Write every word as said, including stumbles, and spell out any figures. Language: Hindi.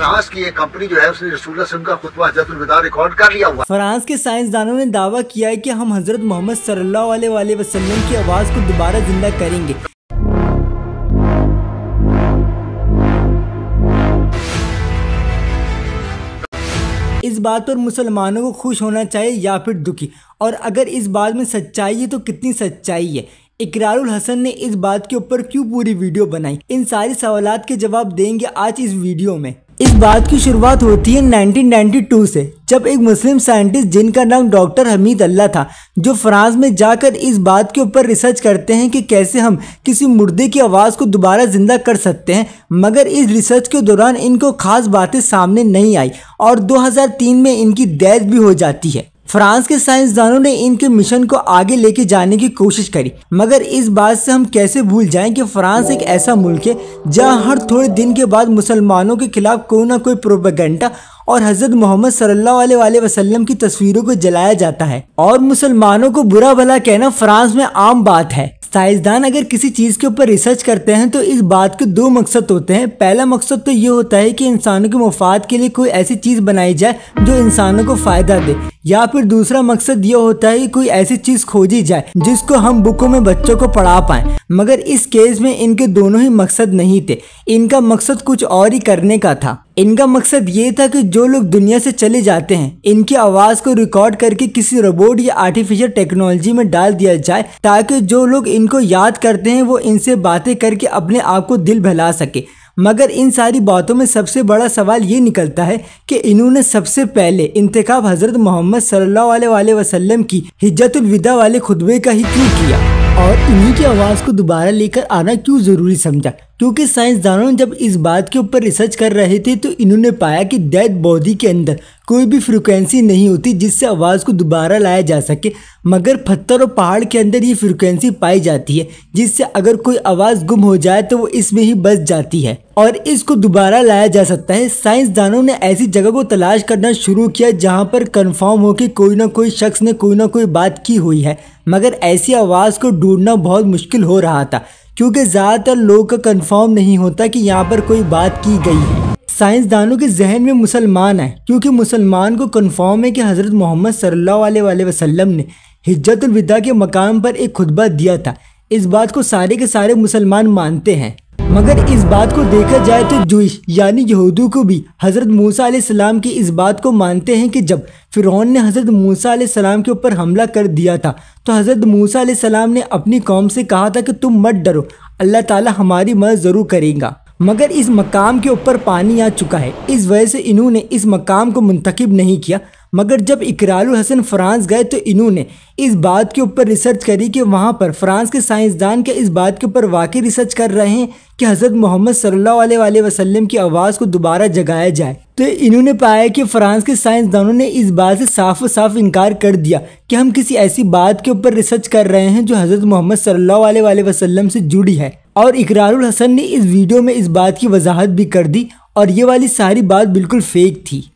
फ्रांस की एक कंपनी जो है उसने रसूलुल्लाह सल्लल्लाहु अलैहि वसल्लम का खुतबा हजरतुल विदा रिकॉर्ड कर लिया हुआ। फ्रांस के साइंसदानों ने दावा किया है कि हम हजरत मोहम्मद सल्लल्लाहु अलैहि वसल्लम की आवाज़ को दोबारा जिंदा करेंगे। इस बात पर मुसलमानों को खुश होना चाहिए या फिर दुखी, और अगर इस बात में सच्चाई है तो कितनी सच्चाई है। इकरार उल हसन ने इस बात के ऊपर क्यों पूरी वीडियो बनाई, इन सारे सवालात के जवाब देंगे आज इस वीडियो में। इस बात की शुरुआत होती है उन्नीस सौ बानवे से, जब एक मुस्लिम साइंटिस्ट जिनका नाम डॉक्टर हमीद अल्लाह था, जो फ्रांस में जाकर इस बात के ऊपर रिसर्च करते हैं कि कैसे हम किसी मुर्दे की आवाज़ को दोबारा ज़िंदा कर सकते हैं। मगर इस रिसर्च के दौरान इनको खास बातें सामने नहीं आई और दो हज़ार तीन में इनकी डेथ भी हो जाती है। फ्रांस के साइंसदानों ने इनके मिशन को आगे लेके जाने की कोशिश करी, मगर इस बात से हम कैसे भूल जाएं कि फ्रांस एक ऐसा मुल्क है जहां हर थोड़े दिन के बाद मुसलमानों के खिलाफ कोई ना कोई प्रोपेगेंडा और हजरत मोहम्मद सल्लल्लाहु अलैहि वसल्लम की तस्वीरों को जलाया जाता है, और मुसलमानों को बुरा भला कहना फ्रांस में आम बात है। साइंसदान अगर किसी चीज़ के ऊपर रिसर्च करते हैं तो इस बात के दो मकसद होते हैं। पहला मकसद तो ये होता है कि इंसानों के मुफाद के लिए कोई ऐसी चीज़ बनाई जाए जो इंसानों को फ़ायदा दे, या फिर दूसरा मकसद ये होता है कि कोई ऐसी चीज़ खोजी जाए जिसको हम बुकों में बच्चों को पढ़ा पाएँ। मगर इस केस में इनके दोनों ही मकसद नहीं थे, इनका मकसद कुछ और ही करने का था। इनका मकसद ये था कि जो लोग दुनिया से चले जाते हैं इनकी आवाज़ को रिकॉर्ड करके किसी रोबोट या आर्टिफिशियल टेक्नोलॉजी में डाल दिया जाए, ताकि जो लोग इनको याद करते हैं वो इनसे बातें करके अपने आप को दिल बहला सके। मगर इन सारी बातों में सबसे बड़ा सवाल ये निकलता है कि इन्होंने सबसे पहले इंतकाब हज़रत मोहम्मद सल्लल्लाहु अलैहि वसल्लम की हिज्जतुल विदा वाले खुतबे का ही क्यों किया, और इन्हीं की आवाज़ को दोबारा लेकर आना क्यों ज़रूरी समझा। क्योंकि साइंसदानों ने जब इस बात के ऊपर रिसर्च कर रहे थे तो इन्होंने पाया कि डेड बॉडी के अंदर कोई भी फ्रिक्वेंसी नहीं होती जिससे आवाज़ को दोबारा लाया जा सके, मगर पत्थर और पहाड़ के अंदर ये फ्रिक्वेंसी पाई जाती है जिससे अगर कोई आवाज़ गुम हो जाए तो वो इसमें ही बस जाती है और इसको दोबारा लाया जा सकता है। साइंसदानों ने ऐसी जगह को तलाश करना शुरू किया जहाँ पर कन्फर्म हो कि कोई ना कोई शख्स ने कोई ना कोई बात की हुई है, मगर ऐसी आवाज़ को ढूंढना बहुत मुश्किल हो रहा था क्योंकि ज़्यादातर लोगों का कंफर्म नहीं होता कि यहाँ पर कोई बात की गई है। साइंसदानों के जहन में मुसलमान है, क्योंकि मुसलमान को कंफर्म है कि हज़रत मोहम्मद सल्लल्लाहु अलैहि वसल्लम ने हिज्जतुल विदा के मकाम पर एक खुतबा दिया था। इस बात को सारे के सारे मुसलमान मानते हैं, मगर इस बात को देखा जाए तो जूश यानी यहूदों को भी हज़रत मूसा अलैहिस्सलाम की इस बात को मानते हैं कि जब फ़िरौन ने हज़रत मूसा अलैहिस्सलाम के ऊपर हमला कर दिया था तो हज़रत मूसा अलैहिस्सलाम ने अपनी कौम से कहा था कि तुम मत डरो, अल्लाह ताला हमारी मदद ज़रूर करेगा। मगर इस मकाम के ऊपर पानी आ चुका है, इस वजह से इन्होंने इस मकाम को मुंतखब नहीं किया। मगर जब इकरार उल हसन फ्रांस गए तो इन्होंने इस बात के ऊपर रिसर्च करी कि वहाँ पर फ्रांस के साइंसदान के इस बात के ऊपर वाकई रिसर्च कर रहे हैं कि हज़रत मोहम्मद सल्लल्लाहु अलैहि वसल्लम की आवाज़ को दोबारा जगाया जाए, तो इन्होंने पाया कि फ्रांस के साइंसदानों ने इस बात से साफ साफ इनकार कर दिया कि हम किसी ऐसी बात के ऊपर रिसर्च कर रहे हैं जो हज़रत मोहम्मद सल्लल्लाहु अलैहि वसल्लम से जुड़ी है। और इकरार उल हसन ने इस वीडियो में इस बात की वजाहत भी कर दी, और ये वाली सारी बात बिल्कुल फेक थी।